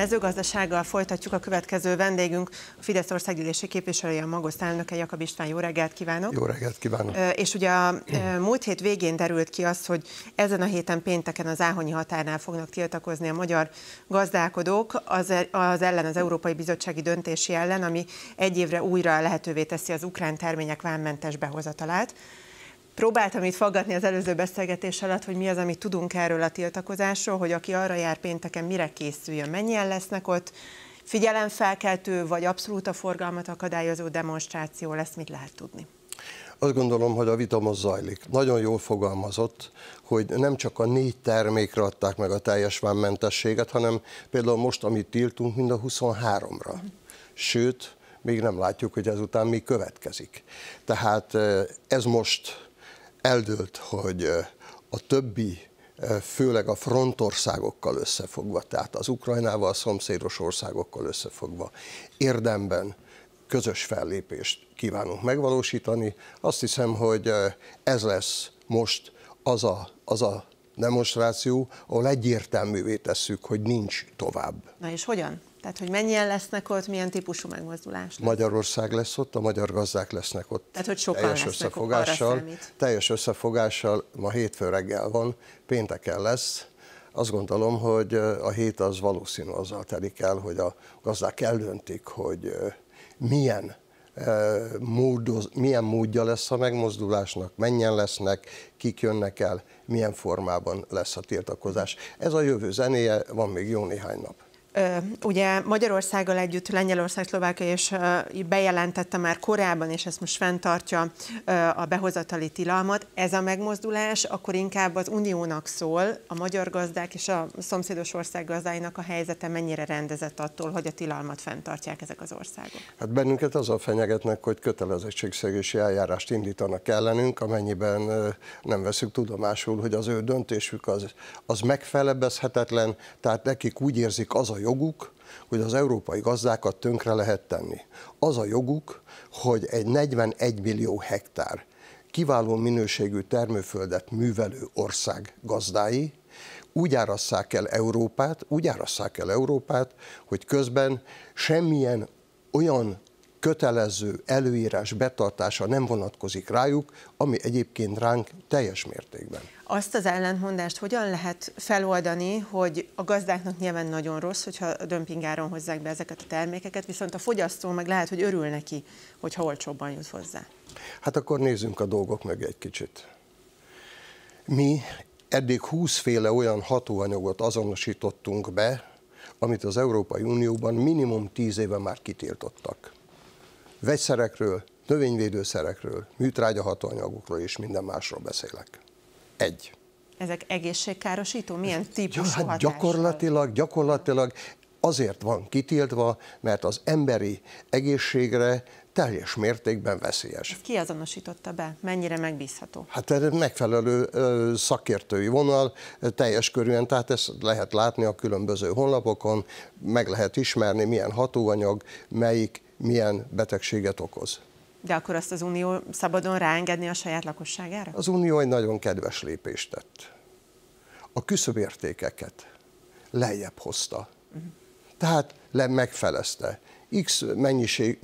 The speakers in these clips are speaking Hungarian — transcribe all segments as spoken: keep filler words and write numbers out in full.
Mezőgazdasággal folytatjuk, a következő vendégünk a Fidesz országgyűlési képviselője, a MAGOSZ elnöke, Jakab István. Jó reggelt kívánok! Jó reggelt kívánok! És ugye a múlt hét végén derült ki az, hogy ezen a héten pénteken az áhonyi határnál fognak tiltakozni a magyar gazdálkodók az, az ellen, az Európai Bizottsági döntési ellen, ami egy évre újra lehetővé teszi az ukrán termények vámmentes behozatalát. Próbáltam itt faggatni az előző beszélgetés alatt, hogy mi az, amit tudunk erről a tiltakozásról, hogy aki arra jár pénteken, mire készüljön, mennyien lesznek ott, figyelemfelkeltő vagy abszolút a forgalmat akadályozó demonstráció lesz, mit lehet tudni? Azt gondolom, hogy a vita most zajlik. Nagyon jól fogalmazott, hogy nem csak a négy termékre adták meg a teljes vámmentességet, hanem például most, amit tiltunk, mind a huszonháromra. Sőt, még nem látjuk, hogy ezután mi következik. Tehát ez most eldőlt, hogy a többi, főleg a frontországokkal összefogva, tehát az Ukrajnával, a szomszédos országokkal összefogva érdemben közös fellépést kívánunk megvalósítani. Azt hiszem, hogy ez lesz most az a, az a demonstráció, ahol egyértelművé tesszük, hogy nincs tovább. Na és hogyan? Tehát, hogy mennyien lesznek ott, milyen típusú megmozdulás? Magyarország lesz ott, a magyar gazdák lesznek ott. Tehát, hogy sokan teljes lesznek, összefogással, teljes összefogással, ma hétfő reggel van, pénteken lesz. Azt gondolom, hogy a hét az valószínű azzal telik el, hogy a gazdák eldöntik, hogy milyen, módos, milyen módja lesz a megmozdulásnak, mennyien lesznek, kik jönnek el, milyen formában lesz a tiltakozás. Ez a jövő zenéje, van még jó néhány nap. Ugye Magyarországgal együtt Lengyelország, Szlovákia is bejelentette már korábban, és ezt most fenntartja, a behozatali tilalmat. Ez a megmozdulás akkor inkább az uniónak szól, a magyar gazdák és a szomszédos ország gazdáinak a helyzete mennyire rendezett attól, hogy a tilalmat fenntartják ezek az országok? Hát bennünket azzal fenyegetnek, hogy kötelezettségszegési eljárást indítanak ellenünk, amennyiben nem veszük tudomásul, hogy az ő döntésük az, az megfelebezhetetlen, tehát nekik úgy érzik, az a joguk, hogy az európai gazdákat tönkre lehet tenni. Az a joguk, hogy egy negyvenegy millió hektár kiváló minőségű termőföldet művelő ország gazdái úgy árasszák el Európát, úgy árasszák el Európát, hogy közben semmilyen olyan kötelező előírás betartása nem vonatkozik rájuk, ami egyébként ránk teljes mértékben. Azt az ellentmondást hogyan lehet feloldani, hogy a gazdáknak nyilván nagyon rossz, hogyha dömpingáron hozzák be ezeket a termékeket, viszont a fogyasztó meg lehet, hogy örül neki, hogyha olcsóbban jut hozzá? Hát akkor nézzünk a dolgok mögé egy kicsit. Mi eddig húszféle olyan hatóanyagot azonosítottunk be, amit az Európai Unióban minimum tíz éve már kitiltottak. Vegyszerekről, növényvédőszerekről, műtrágyahatóanyagokról és minden másról beszélek. Egy. Ezek egészségkárosító? Milyen típusú ja, hát gyakorlatilag, gyakorlatilag azért van kitiltva, mert az emberi egészségre teljes mértékben veszélyes. Ezt ki azonosította be? Mennyire megbízható? Hát megfelelő szakértői vonal teljes körűen, tehát ezt lehet látni a különböző honlapokon, meg lehet ismerni, milyen hatóanyag, melyik milyen betegséget okoz. De akkor azt az Unió szabadon ráengedni a saját lakosságára? Az Unió egy nagyon kedves lépést tett. A küszöbértékeket lejjebb hozta. Uh-huh. Tehát megfelezte. X mennyiség,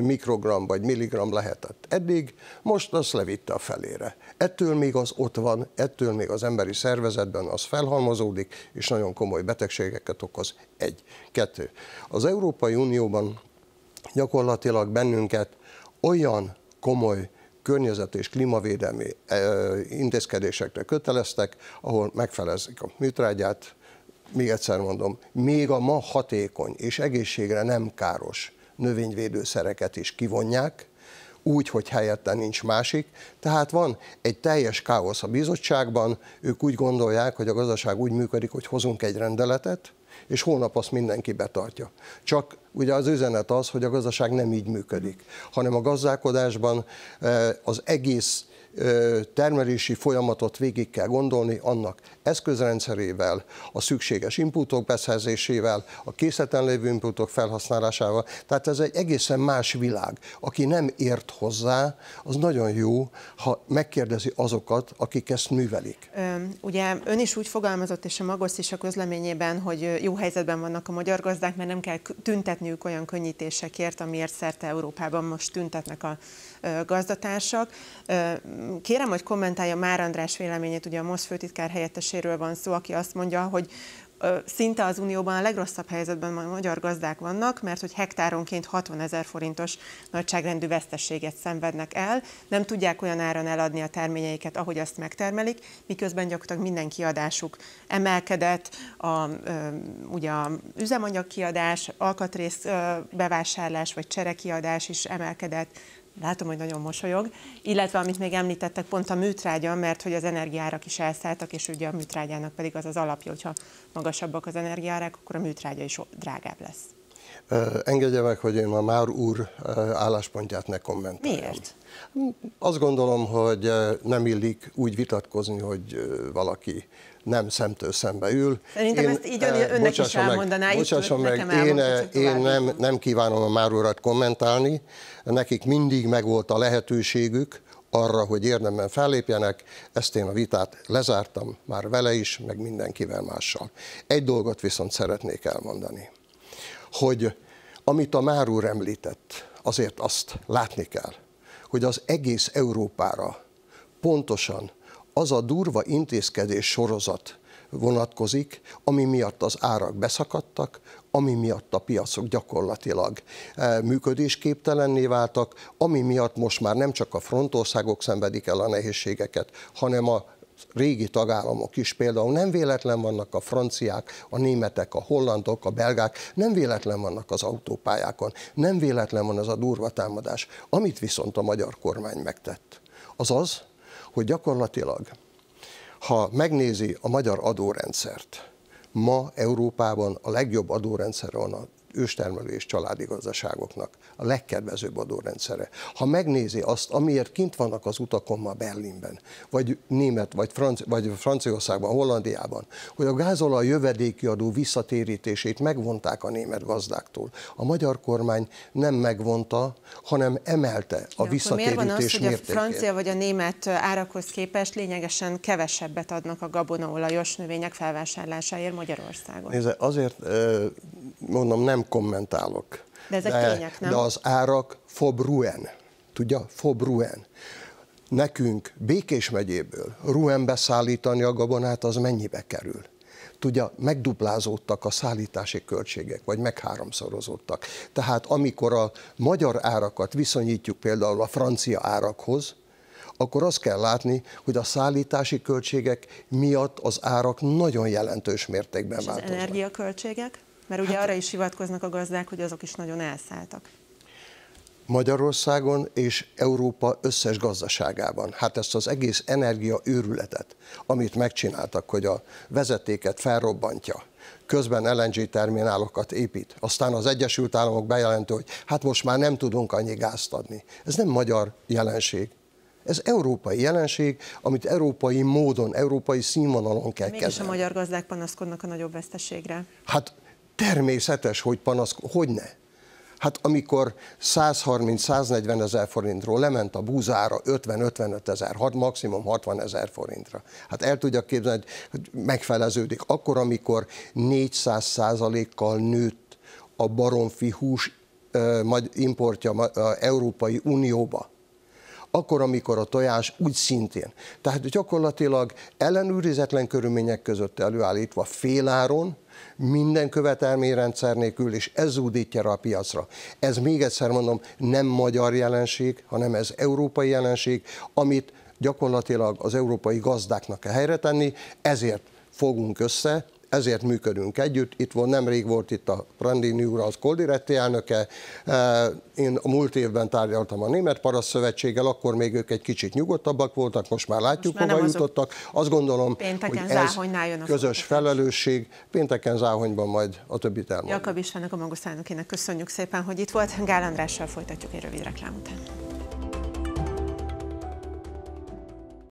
mikrogram vagy milligram lehetett eddig, most azt levitte a felére. Ettől még az ott van, ettől még az emberi szervezetben az felhalmozódik, és nagyon komoly betegségeket okoz. Egy. Kettő. Az Európai Unióban gyakorlatilag bennünket olyan komoly környezet- és klímavédelmi intézkedésekre köteleztek, ahol megfelezik a műtrágyát, még egyszer mondom, még a ma hatékony és egészségre nem káros növényvédőszereket is kivonják, úgy, hogy helyette nincs másik. Tehát van egy teljes káosz a bizottságban, ők úgy gondolják, hogy a gazdaság úgy működik, hogy hozunk egy rendeletet, és holnap azt mindenki betartja. Csak ugye az üzenet az, hogy a gazdaság nem így működik, hanem a gazdálkodásban az egész termelési folyamatot végig kell gondolni, annak eszközrendszerével, a szükséges inputok beszerzésével, a készleten lévő inputok felhasználásával. Tehát ez egy egészen más világ. Aki nem ért hozzá, az nagyon jó, ha megkérdezi azokat, akik ezt művelik. Ugye ön is úgy fogalmazott, és a MAGOSZ is a közleményében, hogy jó helyzetben vannak a magyar gazdák, mert nem kell tüntetniük olyan könnyítésekért, amiért szerte Európában most tüntetnek a gazdatársak. Kérem, hogy kommentálja Már András véleményét, ugye a MOSZ főtitkár helyetteséről van szó, aki azt mondja, hogy szinte az Unióban a legrosszabb helyzetben a magyar gazdák vannak, mert hogy hektáronként hatvanezer forintos nagyságrendű veszteséget szenvednek el, nem tudják olyan áron eladni a terményeiket, ahogy azt megtermelik, miközben gyakorlatilag minden kiadásuk emelkedett, a, ugye a üzemanyagkiadás, alkatrész bevásárlás vagy cserekiadás is emelkedett. Látom, hogy nagyon mosolyog, illetve amit még említettek, pont a műtrágya, mert hogy az energiárak is elszálltak, és ugye a műtrágyának pedig az az alapja, hogyha magasabbak az energiárak, akkor a műtrágya is drágább lesz. Engedje meg, hogy én a Már úr álláspontját ne kommentáljam. Miért? Azt gondolom, hogy nem illik úgy vitatkozni, hogy valaki nem szemtől szembe ül. Szerintem én, ezt így önnek bocsása is elmondaná. Bocsásson meg, nekem én, én nem, nem kívánom a Már urat kommentálni. Nekik mindig megvolt a lehetőségük arra, hogy érdemben fellépjenek. Ezt én a vitát lezártam már vele is, meg mindenkivel mással. Egy dolgot viszont szeretnék elmondani, hogy amit a Már úr említett, azért azt látni kell, hogy az egész Európára pontosan az a durva intézkedés sorozat vonatkozik, ami miatt az árak beszakadtak, ami miatt a piacok gyakorlatilag működésképtelenné váltak, ami miatt most már nem csak a frontországok szenvedik el a nehézségeket, hanem a régi tagállamok is, például nem véletlen vannak a franciák, a németek, a hollandok, a belgák, nem véletlen vannak az autópályákon, nem véletlen van az a durva támadás. Amit viszont a magyar kormány megtett, az az, hogy gyakorlatilag, ha megnézi a magyar adórendszert, ma Európában a legjobb adórendszere van a őstermelő és családi gazdaságoknak, a legkedvezőbb adórendszere. Ha megnézi azt, amiért kint vannak az utakon ma Berlinben, vagy Német, vagy, Franci, vagy Franciaországban, Hollandiában, hogy a gázolaj jövedéki adó visszatérítését megvonták a német gazdáktól. A magyar kormány nem megvonta, hanem emelte a visszatérítés mértékét. Miért van az, hogy mértékét? A francia vagy a német árakhoz képest lényegesen kevesebbet adnak a gabonaolajos növények felvásárlásáért Magyarországon? Nézze, azért mondom, nem kommentálok. De ezek de, tények, nem? De az árak FOB Rouen, tudja, FOB Rouen. Nekünk Békés-megyéből Rouenbe szállítani a gabonát, az mennyibe kerül? Tudja, megduplázódtak a szállítási költségek, vagy megháromszorozódtak. Tehát amikor a magyar árakat viszonyítjuk például a francia árakhoz, akkor azt kell látni, hogy a szállítási költségek miatt az árak nagyon jelentős mértékben változnak. És az energiaköltségek? Mert ugye arra is hivatkoznak a gazdák, hogy azok is nagyon elszálltak. Magyarországon és Európa összes gazdaságában. Hát ezt az egész energiaőrületet, amit megcsináltak, hogy a vezetéket felrobbantja, közben el en gé terminálokat épít, aztán az Egyesült Államok bejelenti, hogy hát most már nem tudunk annyi gázt adni. Ez nem magyar jelenség. Ez európai jelenség, amit európai módon, európai színvonalon kell mégis kezelni. Mégis a magyar gazdák panaszkodnak a nagyobb veszteségre. Hát természetes, hogy panaszkodnak, hogy ne. Hát amikor százharminc-száznegyven ezer forintról lement a búzára ötven-ötvenöt ezer, maximum hatvan ezer forintra. Hát el tudja képzelni, hogy megfeleződik. Akkor, amikor négyszáz százalékkal nőtt a baromfi hús importja az Európai Unióba, akkor, amikor a tojás úgy szintén. Tehát gyakorlatilag ellenőrizetlen körülmények között előállítva féláron, minden követelményrendszer nélkül, és ez zúdítja rá a piacra. Ez még egyszer mondom, nem magyar jelenség, hanem ez európai jelenség, amit gyakorlatilag az európai gazdáknak kell helyre tenni, ezért fogunk össze, ezért működünk együtt. Itt volt, nemrég volt itt a Brandini úr, az Coldiretti elnöke. Én a múlt évben tárgyaltam a Német Paraszt Szövetséggel, akkor még ők egy kicsit nyugodtabbak voltak, most már látjuk, most hova jutottak. Azt gondolom, hogy ez közös felelősség. Pénteken Záhonyban majd a többit elmondom. Jakab Istvánnak, a MAGOSZ elnökének köszönjük szépen, hogy itt volt. Gál Andrással folytatjuk egy rövid reklám után.